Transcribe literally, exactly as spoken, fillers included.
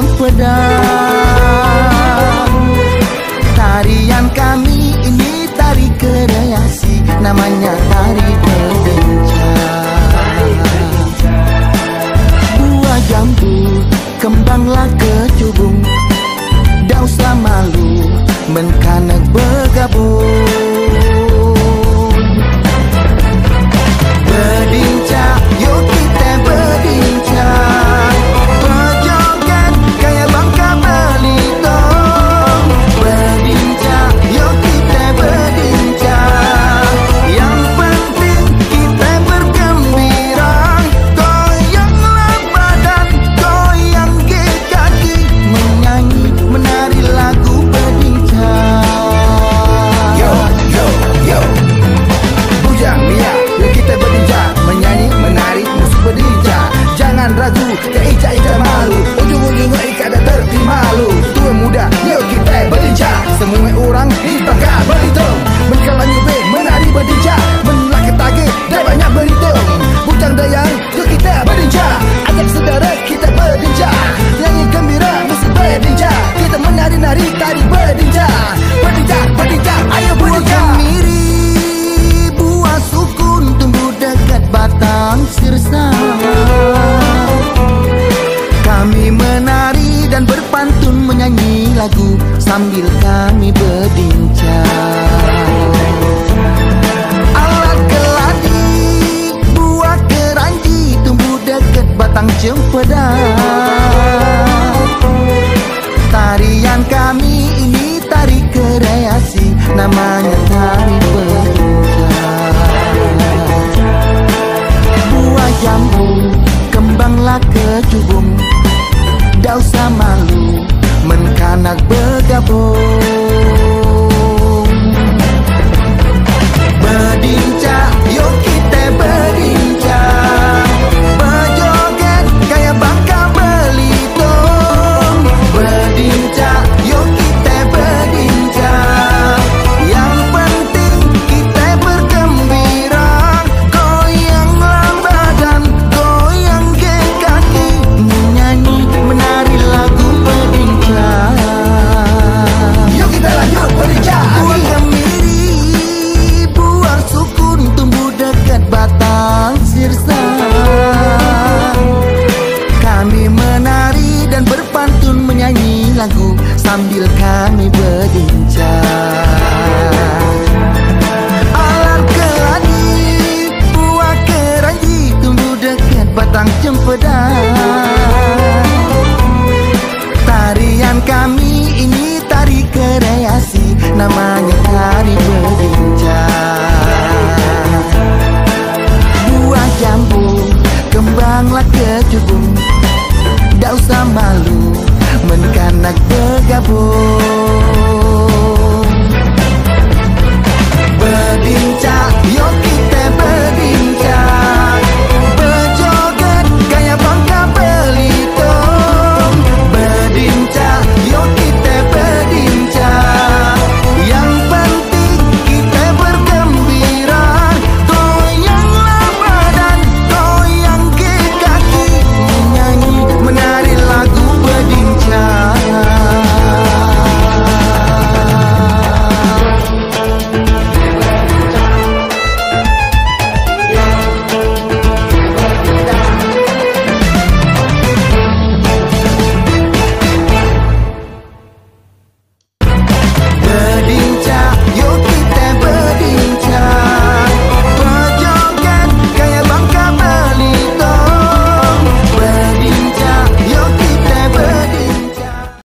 mempedang. Tarian kami ini tari kreasi, namanya tari berbincang. Buah jambu kembanglah ke cubung, dauslah malu mengkanak bergabung. Berbincang, yuk kita berbincang. Sambil kami ber